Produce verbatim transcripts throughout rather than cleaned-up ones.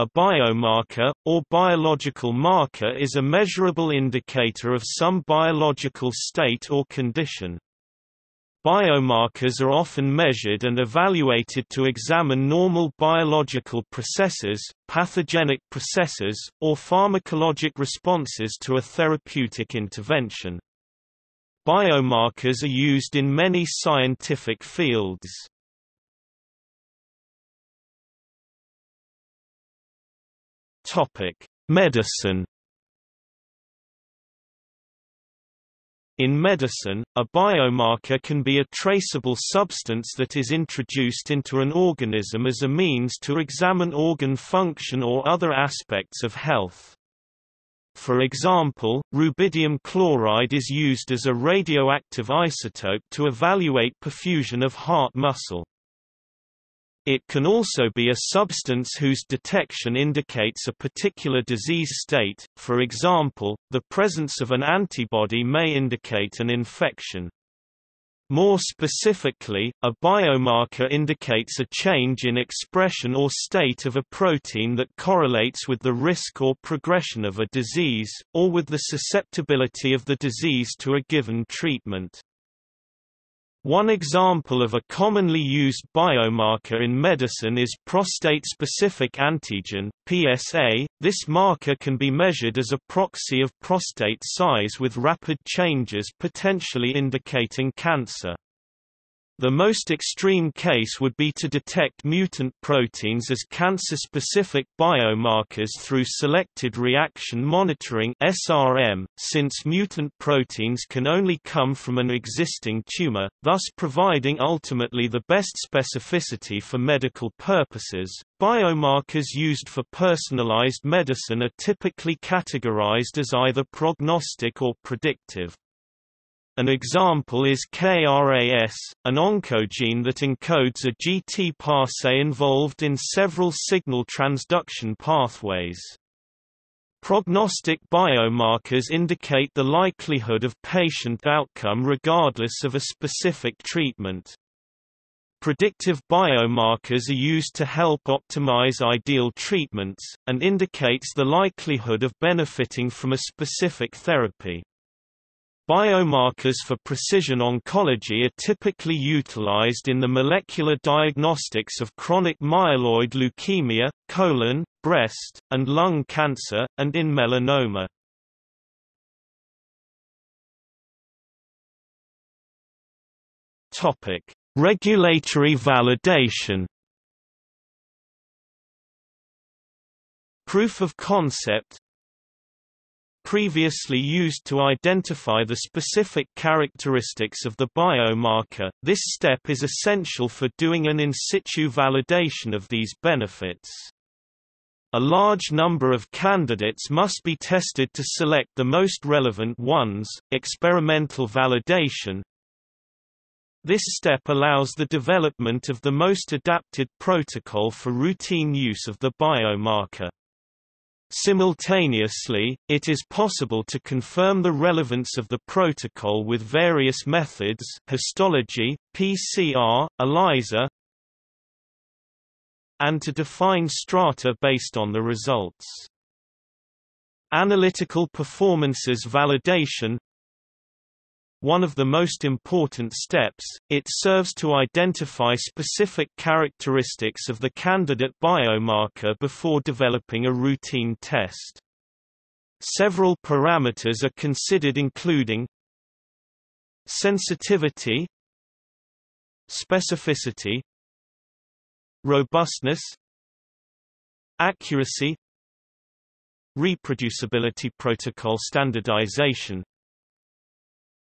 A biomarker, or biological marker, is a measurable indicator of some biological state or condition. Biomarkers are often measured and evaluated to examine normal biological processes, pathogenic processes, or pharmacologic responses to a therapeutic intervention. Biomarkers are used in many scientific fields. Medicine. In medicine, a biomarker can be a traceable substance that is introduced into an organism as a means to examine organ function or other aspects of health. For example, rubidium chloride is used as a radioactive isotope to evaluate perfusion of heart muscle. It can also be a substance whose detection indicates a particular disease state. For example, the presence of an antibody may indicate an infection. More specifically, a biomarker indicates a change in expression or state of a protein that correlates with the risk or progression of a disease, or with the susceptibility of the disease to a given treatment. One example of a commonly used biomarker in medicine is prostate-specific antigen, P S A. This marker can be measured as a proxy of prostate size with rapid changes potentially indicating cancer. The most extreme case would be to detect mutant proteins as cancer-specific biomarkers through selected reaction monitoring (S R M), since mutant proteins can only come from an existing tumor, thus providing ultimately the best specificity for medical purposes. Biomarkers used for personalized medicine are typically categorized as either prognostic or predictive. An example is K R A S, an oncogene that encodes a G T Pase involved in several signal transduction pathways. Prognostic biomarkers indicate the likelihood of patient outcome regardless of a specific treatment. Predictive biomarkers are used to help optimize ideal treatments, and indicates the likelihood of benefiting from a specific therapy. Biomarkers for precision oncology are typically utilized in the molecular diagnostics of chronic myeloid leukemia, colon, breast, and lung cancer, and in melanoma. Regulatory validation. Proof of concept. Previously used to identify the specific characteristics of the biomarker, this step is essential for doing an in situ validation of these benefits. A large number of candidates must be tested to select the most relevant ones. Experimental validation. This step allows the development of the most adapted protocol for routine use of the biomarker. Simultaneously, it is possible to confirm the relevance of the protocol with various methods: histology, P C R, ELISA, and to define strata based on the results. Analytical performances validation. One of the most important steps, it serves to identify specific characteristics of the candidate biomarker before developing a routine test. Several parameters are considered, including sensitivity, specificity, robustness, accuracy, reproducibility. Protocol standardization.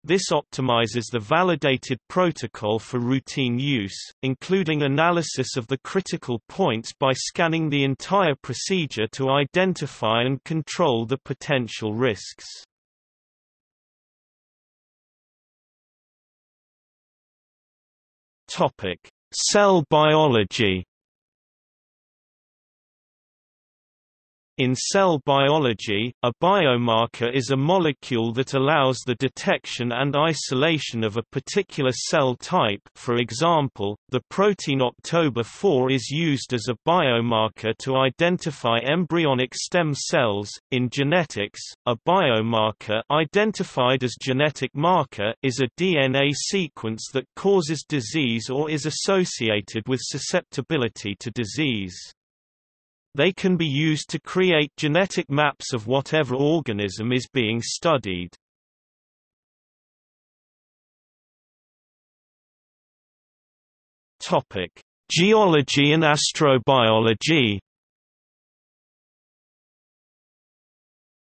This optimizes the validated protocol for routine use, including analysis of the critical points by scanning the entire procedure to identify and control the potential risks. Topic: Cell biology. In cell biology, a biomarker is a molecule that allows the detection and isolation of a particular cell type. For example, the protein Oct four is used as a biomarker to identify embryonic stem cells. In genetics, a biomarker, identified as genetic marker, is a D N A sequence that causes disease or is associated with susceptibility to disease. They can be used to create genetic maps of whatever organism is being studied. Topic: Geology and astrobiology.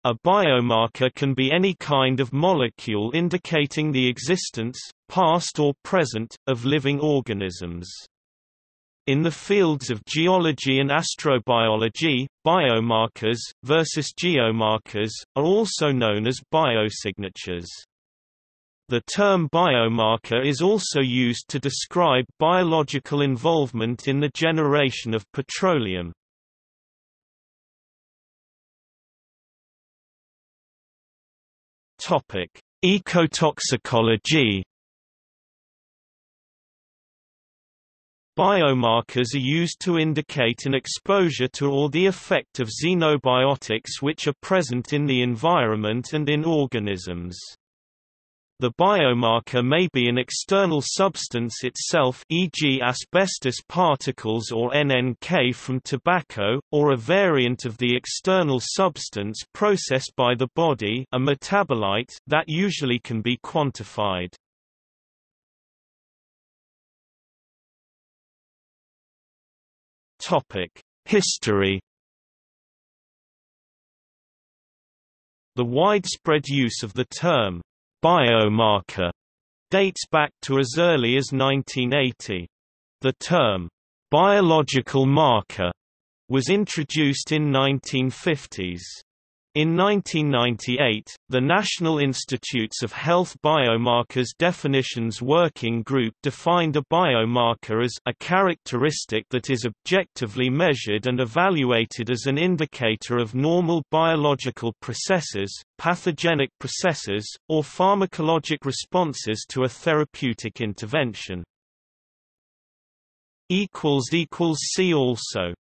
A biomarker can be any kind of molecule indicating the existence, past or present, of living organisms. In the fields of geology and astrobiology, biomarkers, versus geomarkers, are also known as biosignatures. The term biomarker is also used to describe biological involvement in the generation of petroleum. Ecotoxicology. Biomarkers are used to indicate an exposure to or the effect of xenobiotics which are present in the environment and in organisms. The biomarker may be an external substance itself, for example asbestos particles or N N K from tobacco, or a variant of the external substance processed by the body, a metabolite that usually can be quantified. History. The widespread use of the term «biomarker» dates back to as early as nineteen eighty. The term «biological marker» was introduced in nineteen fifties. In nineteen ninety-eight, the National Institutes of Health Biomarkers Definitions Working Group defined a biomarker as a characteristic that is objectively measured and evaluated as an indicator of normal biological processes, pathogenic processes, or pharmacologic responses to a therapeutic intervention. See also